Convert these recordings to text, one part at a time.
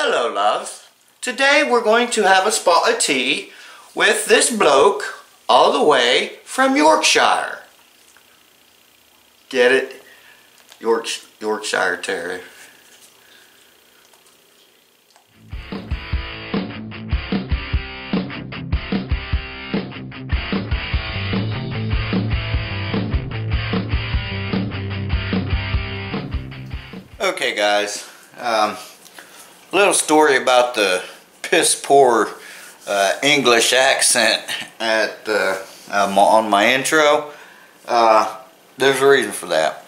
Hello, loves. Today we're going to have a spot of tea with this bloke all the way from Yorkshire. Get it? Yorkshire Terrier. Okay guys, a little story about the piss poor English accent at on my intro. There's a reason for that.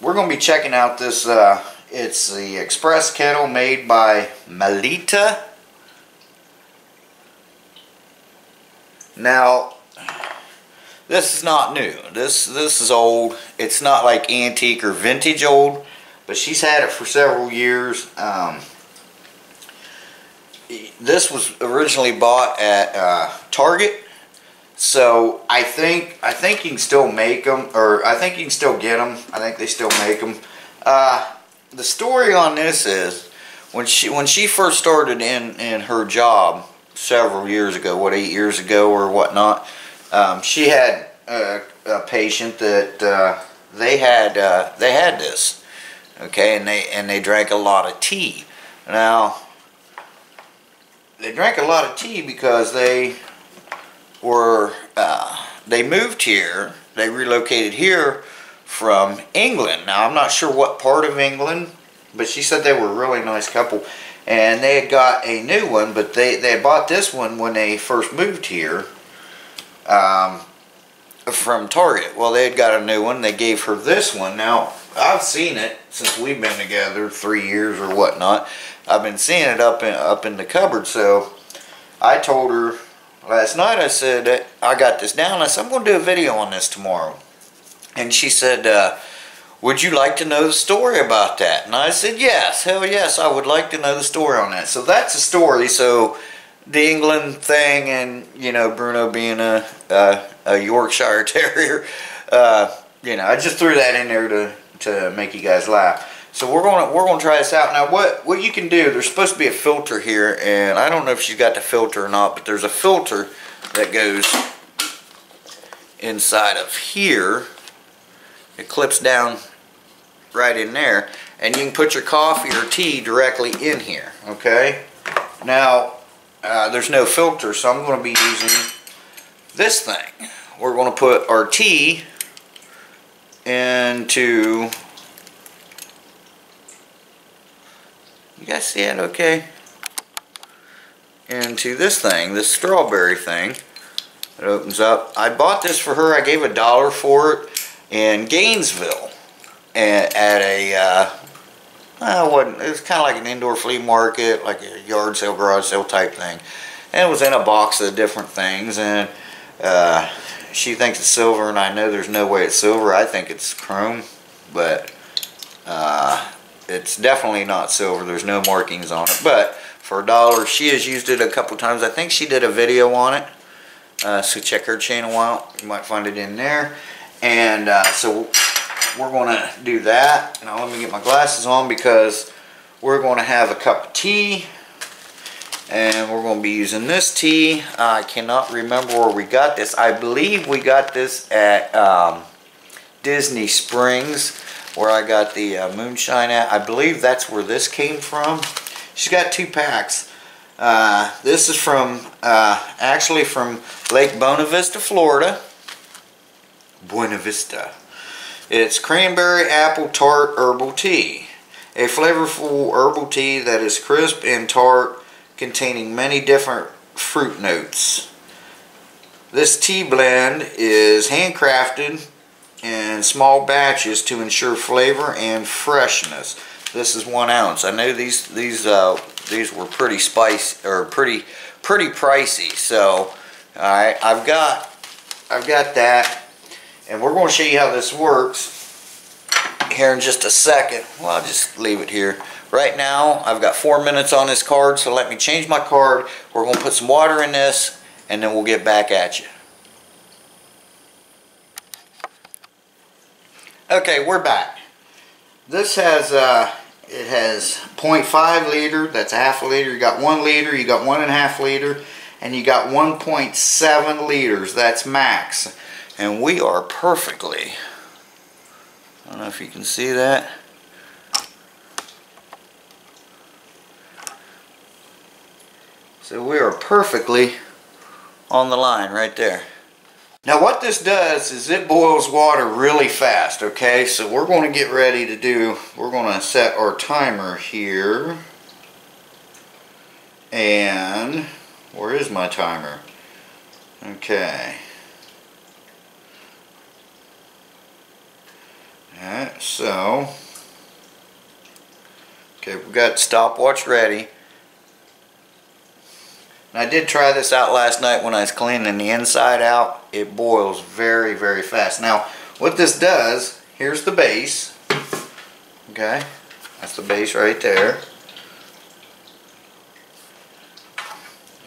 We're going to be checking out this, it's the Express Kettle made by Melita. Now, this is not new. This is old. It's not like antique or vintage old, but she's had it for several years. This was originally bought at Target, so I think you can still make them, or I think you can still get them. I think they still make them. The story on this is when she first started in her job several years ago, what, 8 years ago or whatnot. She had a patient that they had this, okay, and they drank a lot of tea. Now, they drank a lot of tea because they were they moved here, they relocated here from England. Now, I'm not sure what part of England, but she said they were a really nice couple, and they had got a new one, but they had bought this one when they first moved here. From Target. Well, they had got a new one. They gave her this one. Now, I've seen it since we've been together 3 years or whatnot. I've been seeing it up in the cupboard. So I told her last night, I said that I got this down. I said, I'm going to do a video on this tomorrow. And she said, would you like to know the story about that? And I said, yes, hell yes, I would like to know the story on that. So that's a story. So the England thing, and you know, Bruno being a Yorkshire Terrier, you know, I just threw that in there to make you guys laugh. So we're gonna try this out now. What you can do? There's supposed to be a filter here, and I don't know if she's got the filter or not, but there's a filter that goes inside of here. It clips down right in there, and you can put your coffee or tea directly in here. Okay, now. There's no filter, so I'm going to be using this thing. We're going to put our tea into... You guys see it okay? Into this thing, this strawberry thing. It opens up. I bought this for her. I gave $1 for it in Gainesville at a... it was kind of like an indoor flea market, like a yard sale, garage sale type thing. And it was in a box of different things. And she thinks it's silver, and I know there's no way it's silver. I think it's chrome, but it's definitely not silver. There's no markings on it. But for $1, she has used it a couple times. I think she did a video on it. So check her channel out. You might find it in there. And so... we're going to do that. Now let me get my glasses on because we're going to have a cup of tea, and we're going to be using this tea. I cannot remember where we got this. I believe we got this at Disney Springs, where I got the moonshine at. I believe that's where this came from. She's got two packs. This is from actually from Lake Bonavista, Florida. Buena Vista. It's cranberry apple tart herbal tea, a flavorful herbal tea that is crisp and tart, containing many different fruit notes. This tea blend is handcrafted in small batches to ensure flavor and freshness. This is 1 ounce. I know these were pretty spicy, or pretty pricey. So, all right, I've got that. And we're going to show you how this works here in just a second. Well, I'll just leave it here. Right now, I've got 4 minutes on this card, so let me change my card. We're going to put some water in this, and then we'll get back at you. Okay, we're back. This has It has 0.5 liter, that's a half a liter. You got 1 liter, you got 1.5 liter, and you got 1.7 liters. That's max. And we are perfectly, I don't know if you can see that. So we are perfectly on the line right there. Now what this does is it boils water really fast, okay? So we're going to get ready to do, we're going to set our timer here. And where is my timer? Okay. Alright, so. Okay, we've got stopwatch ready. I did try this out last night when I was cleaning the inside out. It boils very, very fast. Now, what this does, here's the base. Okay, that's the base right there.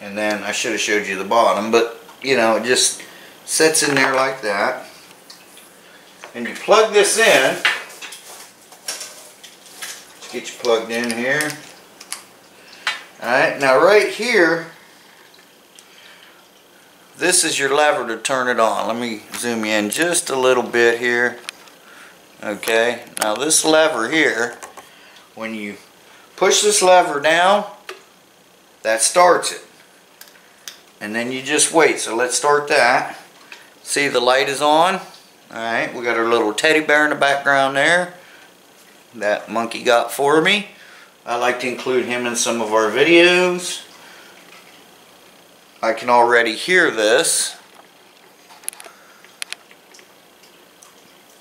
And then I should have showed you the bottom, but you know, it just sits in there like that. And you plug this in. Let's get you plugged in here. Alright, now right here, this is your lever to turn it on. Let me zoom you in just a little bit here. Okay, now this lever here, when you push this lever down, that starts it. And then you just wait. So let's start that. See, the light is on. Alright, we got our little teddy bear in the background there that Monkey got for me. I like to include him in some of our videos. I can already hear this,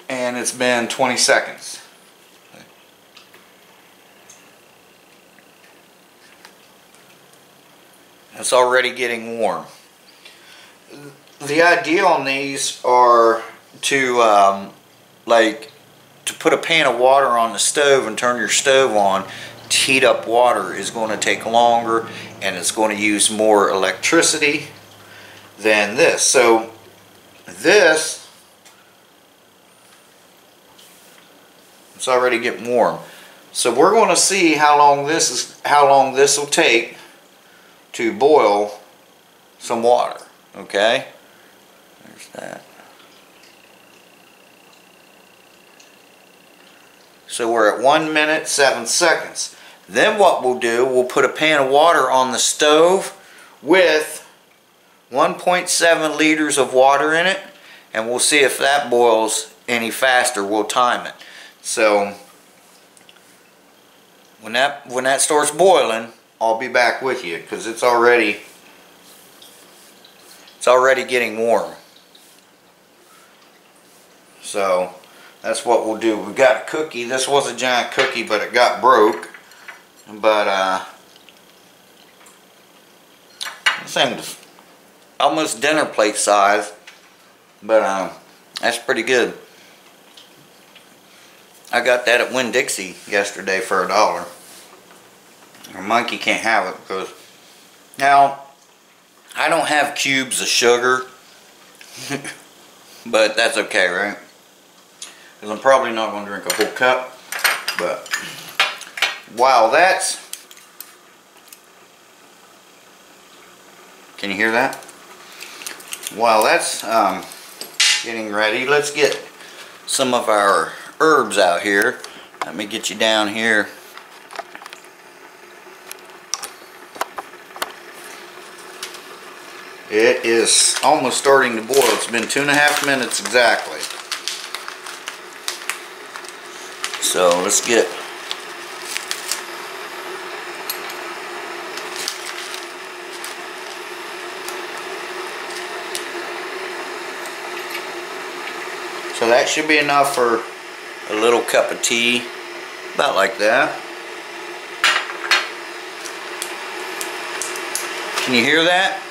and it's been 20 seconds. It's already getting warm. The idea on these are to like to put a pan of water on the stove and turn your stove on. To heat up water is going to take longer, and it's going to use more electricity than this. So this, it's already getting warm. So we're going to see how long this will take to boil some water. Okay, there's that. So we're at 1 minute 7 seconds. Then what we'll do, we'll put a pan of water on the stove with 1.7 liters of water in it, and we'll see if that boils any faster. We'll time it. So when that starts boiling, I'll be back with you, because it's already getting warm. So that's what we'll do. We got a cookie. This was a giant cookie, but it got broke. But same, almost dinner plate size. But that's pretty good. I got that at Winn-Dixie yesterday for $1. Your monkey can't have it because now I don't have cubes of sugar, but that's okay, right? Because I'm probably not going to drink a whole cup. But while that's, can you hear that? While that's getting ready, let's get some of our herbs out here. Let me get you down here. It is almost starting to boil. It's been 2.5 minutes exactly. So let's get so that should be enough for a little cup of tea, about like that. Can you hear that?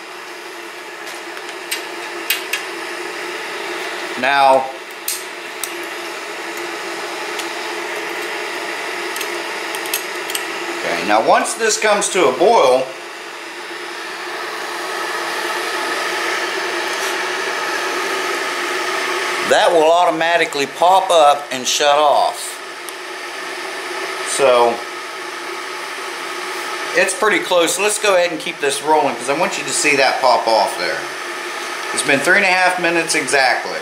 Now now once this comes to a boil, that will automatically pop up and shut off. So it's pretty close. Let's go ahead and keep this rolling because I want you to see that pop off there. It's been 3.5 minutes exactly.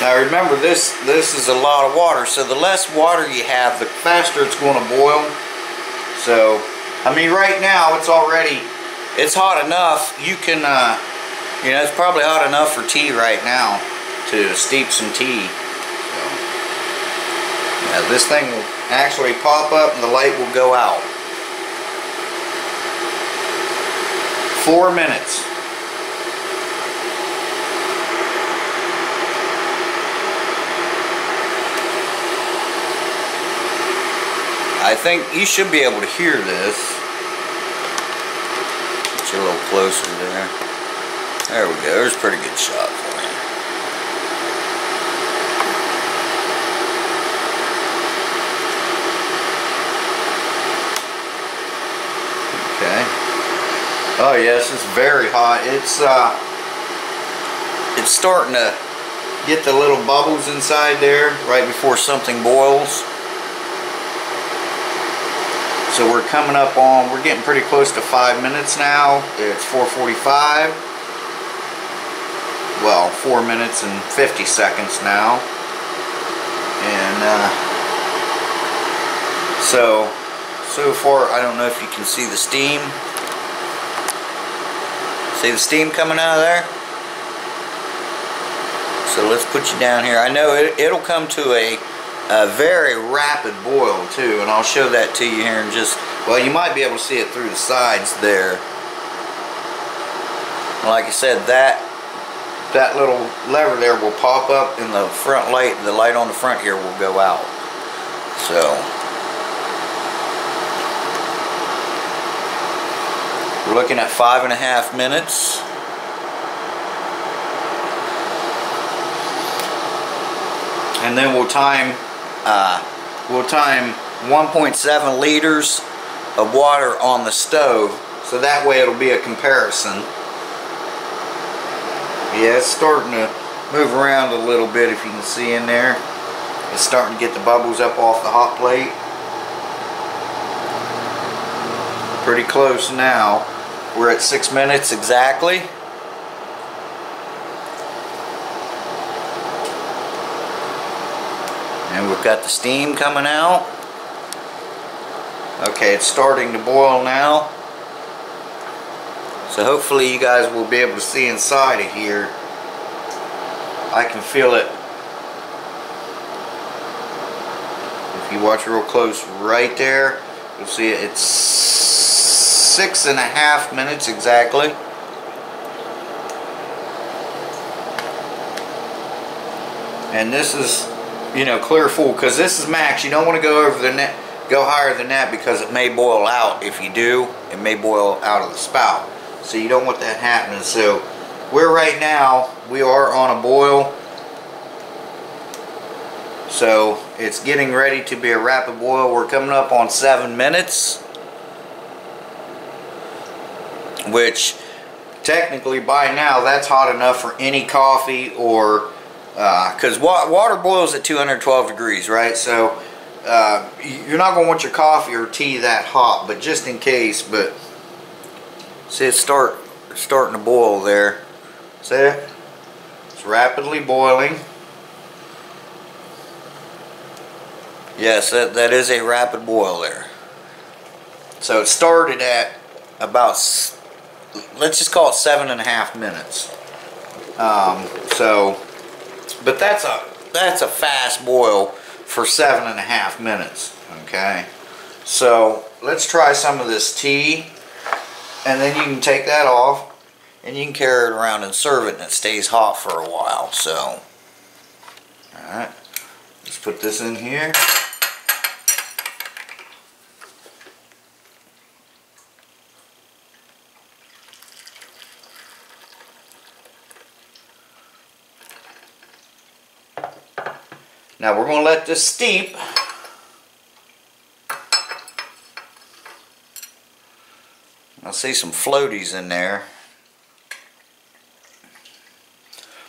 Now remember, this is a lot of water, so the less water you have, the faster it's going to boil. So, I mean, right now it's already, it's hot enough. You can, you know, it's probably hot enough for tea right now to steep some tea. So, now this thing will actually pop up and the light will go out. 4 minutes. I think you should be able to hear this. Get you a little closer there. There we go. There's a pretty good shot for you. Okay. Oh yes, it's very hot. It's starting to get the little bubbles inside there right before something boils. So we're coming up on, we're getting pretty close to 5 minutes now. It's 4:45. Well, 4 minutes and 50 seconds now. And so far, I don't know if you can see the steam. See the steam coming out of there? So let's put you down here. I know it'll come to a very rapid boil too, and I'll show that to you here in just, well, you might be able to see it through the sides there. Like I said, that little lever there will pop up and the front light, the light on the front here will go out. So we're looking at 5.5 minutes. And then we'll time 1.7 liters of water on the stove, so that way it'll be a comparison. Yeah, it's starting to move around a little bit, if you can see in there. It's starting to get the bubbles up off the hot plate. Pretty close now. We're at 6 minutes exactly. And we've got the steam coming out. Okay, it's starting to boil now. So hopefully you guys will be able to see inside of here. I can feel it. If you watch real close right there, you'll see it. It's 6.5 minutes exactly. And this is, you know, clear full, because this is max. You don't want to go over the net, go higher than that, because it may boil out. If you do, it may boil out of the spout, so you don't want that happening. So we're right now, we are on a boil, so it's getting ready to be a rapid boil. We're coming up on 7 minutes, which technically by now that's hot enough for any coffee, or because water boils at 212 degrees, right? So you're not going to want your coffee or tea that hot, but just in case. But see, it's starting to boil there. See it? It's rapidly boiling. Yes, that is a rapid boil there. So it started at about, let's just call it 7.5 minutes. But that's a fast boil for 7.5 minutes. Okay, so let's try some of this tea, and then you can take that off and you can carry it around and serve it, and it stays hot for a while. So alright, let's put this in here. Now we're going to let this steep. I see some floaties in there.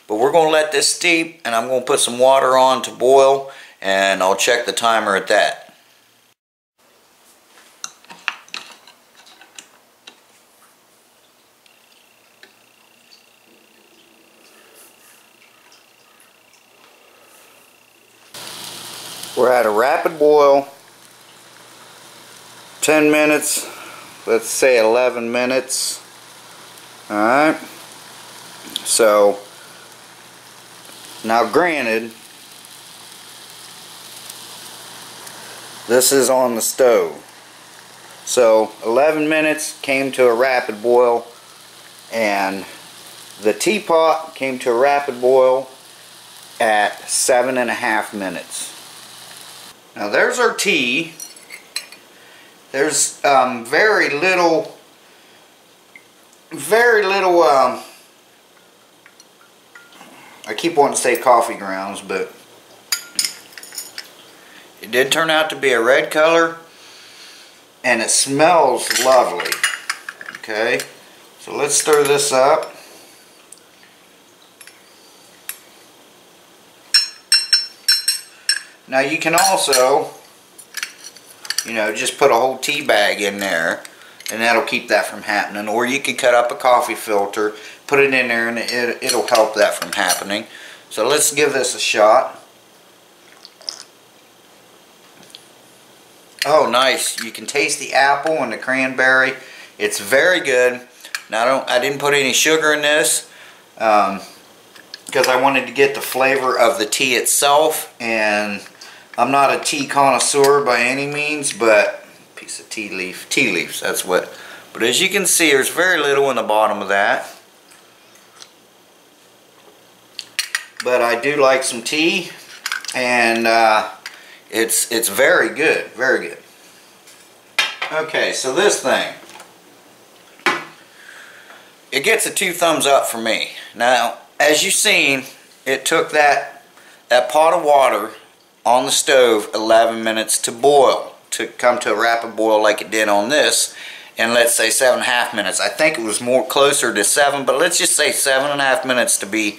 But we're going to let this steep, and I'm going to put some water on to boil, and I'll check the timer at that. We're at a rapid boil, 10 minutes, let's say 11 minutes. Alright, so now granted, this is on the stove. So 11 minutes came to a rapid boil, and the teapot came to a rapid boil at 7.5 minutes. Now there's our tea. There's very little, I keep wanting to say coffee grounds, but it did turn out to be a red color, and it smells lovely. Okay, so let's stir this up. Now you can also, you know, just put a whole tea bag in there, and that'll keep that from happening. Or you could cut up a coffee filter, put it in there, and it'll help that from happening. So let's give this a shot. Oh, nice. You can taste the apple and the cranberry. It's very good. Now I didn't put any sugar in this, because I wanted to get the flavor of the tea itself, and I'm not a tea connoisseur by any means, but piece of tea leaves, that's what. But as you can see, there's very little in the bottom of that. But I do like some tea, and it's very good, very good. Okay, so this thing, it gets a 2 thumbs up for me. Now, as you've seen, it took that pot of water on the stove 11 minutes to boil, to come to a rapid boil like it did on this, and let's say 7.5 minutes. I think it was more closer to 7, but let's just say 7.5 minutes to be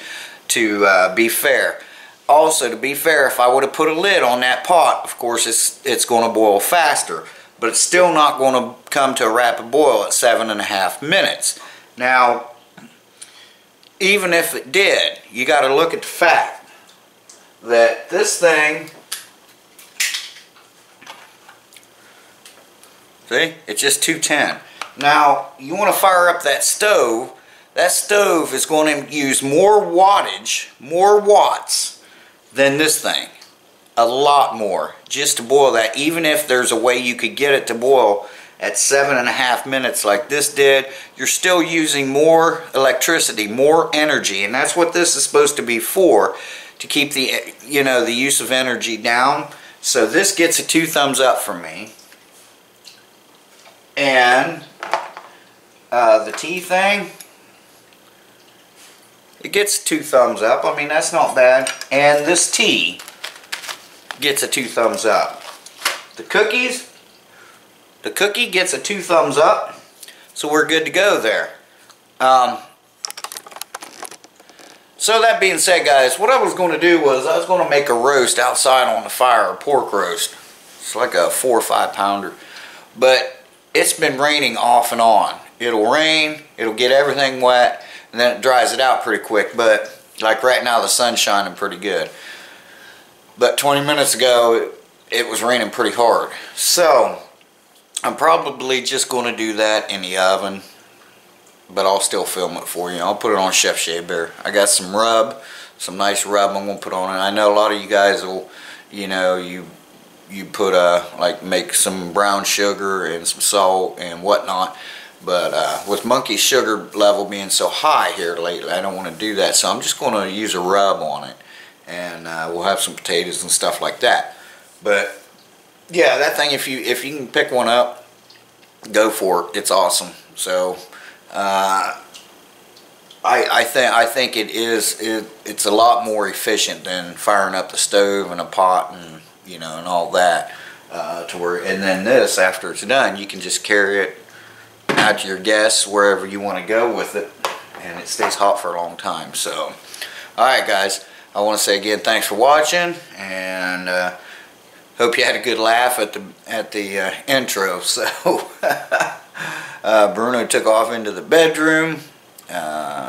fair. Also, to be fair, if I would have put a lid on that pot, of course it's going to boil faster, but it's still not going to come to a rapid boil at 7.5 minutes. Now, even if it did, you got to look at the fact that this thing, see, it's just 210. Now, you want to fire up that stove. That stove is going to use more wattage, more watts than this thing. A lot more, just to boil that, even if there's a way you could get it to boil at 7.5 minutes like this did. You're still using more electricity, more energy, and that's what this is supposed to be for. To keep the, you know, the use of energy down. So this gets a 2 thumbs up from me. And the tea thing, it gets 2 thumbs up. I mean, that's not bad. And this tea gets a 2 thumbs up. The cookie gets a 2 thumbs up. So we're good to go there. So that being said, guys, what I was going to do was I was going to make a roast outside on the fire, a pork roast. It's like a 4 or 5 pounder. But it's been raining off and on. It'll rain, it'll get everything wet, and then it dries it out pretty quick. But like right now, the sun's shining pretty good. But 20 minutes ago, it was raining pretty hard. So I'm probably just going to do that in the oven. But I'll still film it for you. I'll put it on Chef Shea Bear. I got some rub, some nice rub I'm going to put on it. I know a lot of you guys will, you know, you put, like, make some brown sugar and some salt and whatnot. But with Monkey's sugar level being so high here lately, I don't want to do that. So I'm just going to use a rub on it. And we'll have some potatoes and stuff like that. But, yeah, that thing, if you can pick one up, go for it. It's awesome. So I think it's a lot more efficient than firing up the stove and a pot and, you know, and all that, to where, and then this, after it's done, you can just carry it out to your guests wherever you want to go with it, and it stays hot for a long time. So Alright guys, I want to say again thanks for watching, and hope you had a good laugh at the intro. So Bruno took off into the bedroom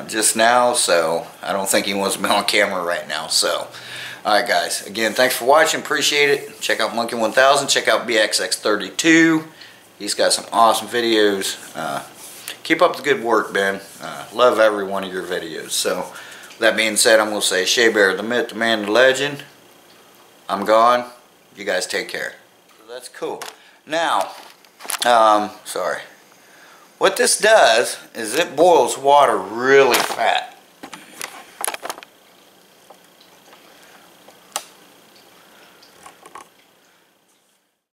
just now, so I don't think he wants to be on camera right now. So alright guys, again thanks for watching, appreciate it. Check out Monkey1000, check out BXX32. He's got some awesome videos. Keep up the good work, Ben. Love every one of your videos. So with that being said, I'm going to say Shea Bear, the myth, the man, the legend. I'm gone. You guys take care. So that's cool. Now, sorry. What this does is it boils water really fast.